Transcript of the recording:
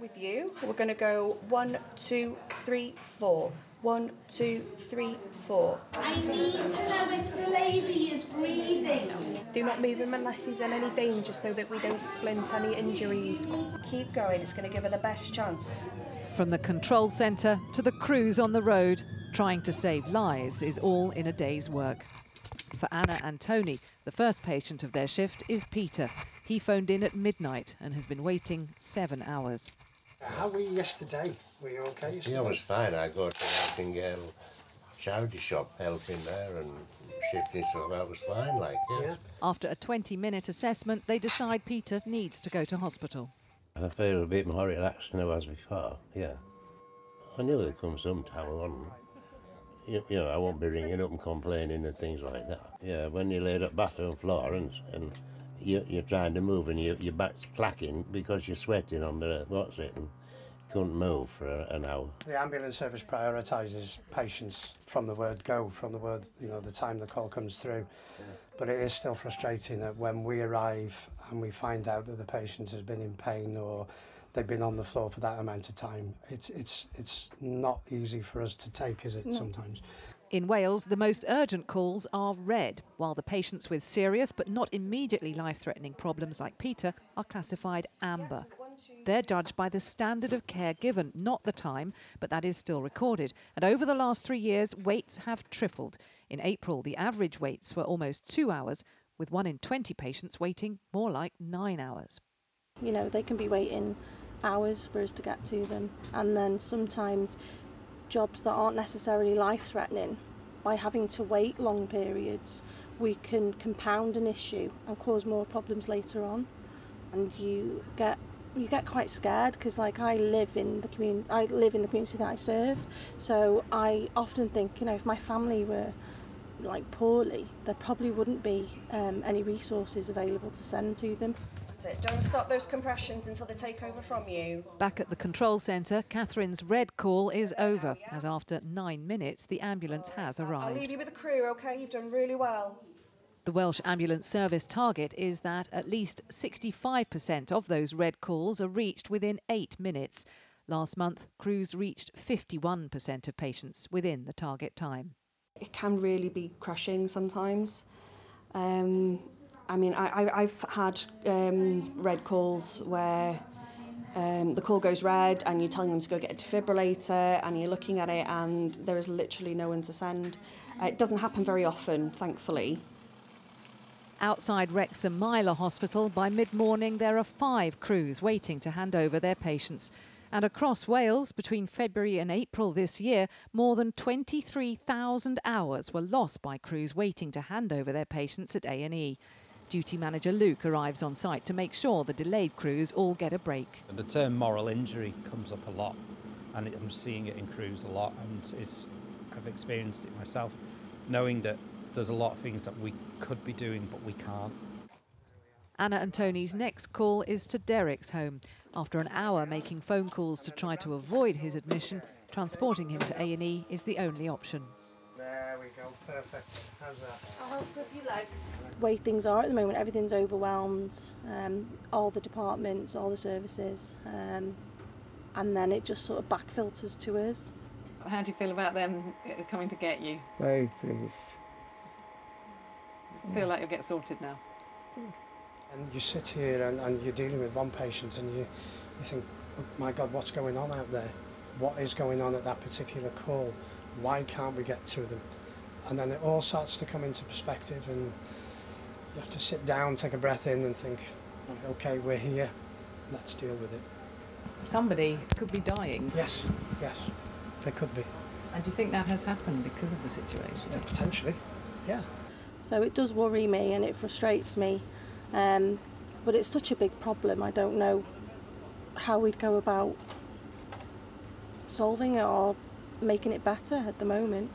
With you, we're going to go 1, 2, 3, 4. 1, 2, 3, 4. I need to know if the lady is breathing. Do not move him unless he's in any danger so that we don't splint any injuries. Keep going, it's going to give her the best chance. From the control centre to the crews on the road, trying to save lives is all in a day's work. For Anna and Tony, the first patient of their shift is Peter. He phoned in at midnight and has been waiting 7 hours. How were you yesterday? Were you OK yesterday? Yeah, I was fine. I go to the Nightingale charity shop, helping there and shifting stuff. I was fine, like, yeah. After a 20-minute assessment, they decide Peter needs to go to hospital. I feel a bit more relaxed than I was before, yeah. I knew they'd come sometime, I wouldn't. You know, I won't be ringing up and complaining and things like that. Yeah, when you laid up bathroom floor and you're trying to move and your back's clacking because you're sweating on the what's it and couldn't move for an hour. The ambulance service prioritises patients from the word go, from the word, you know, the time the call comes through. Yeah. But it is still frustrating that when we arrive and we find out that the patient has been in pain or they've been on the floor for that amount of time. It's not easy for us to take, is it, sometimes? In Wales, the most urgent calls are red, while the patients with serious but not immediately life-threatening problems like Peter are classified amber. They're judged by the standard of care given, not the time, but that is still recorded. And over the last 3 years, waits have tripled. In April, the average waits were almost 2 hours, with 1 in 20 patients waiting more like 9 hours. You know, they can be waiting hours for us to get to them, and then sometimes jobs that aren't necessarily life-threatening, by having to wait long periods, we can compound an issue and cause more problems later on. And you get quite scared because, like, I live in the community that I serve, so I often think, you know, if my family were like poorly, there probably wouldn't be any resources available to send to them. Don't stop those compressions until they take over from you. Back at the control centre, Catherine's red call is over, as after 9 minutes the ambulance has arrived. I'll leave you with the crew, OK? You've done really well. The Welsh Ambulance Service target is that at least 65% of those red calls are reached within 8 minutes. Last month, crews reached 51% of patients within the target time. It can really be crushing sometimes. I mean, I've had red calls where the call goes red and you're telling them to go get a defibrillator and you're looking at it and there is literally no one to send. It doesn't happen very often, thankfully. Outside Wrexham Myler Hospital, by mid-morning there are 5 crews waiting to hand over their patients. And across Wales, between February and April this year, more than 23,000 hours were lost by crews waiting to hand over their patients at A&E. Duty manager Luke arrives on site to make sure the delayed crews all get a break. The term moral injury comes up a lot, and I'm seeing it in crews a lot, and I've experienced it myself, knowing that there's a lot of things that we could be doing but we can't. Anna and Tony's next call is to Derek's home. After an hour making phone calls to try to avoid his admission, transporting him to A&E is the only option. There we go, perfect. How's that? I'll help with your legs. The way things are at the moment, everything's overwhelmed, all the departments, all the services, and then it just sort of back filters to us. How do you feel about them coming to get you? Very pleased. I feel like you'll get sorted now. And you sit here and you're dealing with one patient and you think, oh my God, what's going on out there? What is going on at that particular call? Why can't we get to them? And then it all starts to come into perspective and you have to sit down, take a breath in and think, OK, we're here, let's deal with it. Somebody could be dying. Yes, yes, they could be. And do you think that has happened because of the situation? Yeah, potentially, yeah. So it does worry me and it frustrates me, but it's such a big problem. I don't know how we'd go about solving it or making it better at the moment.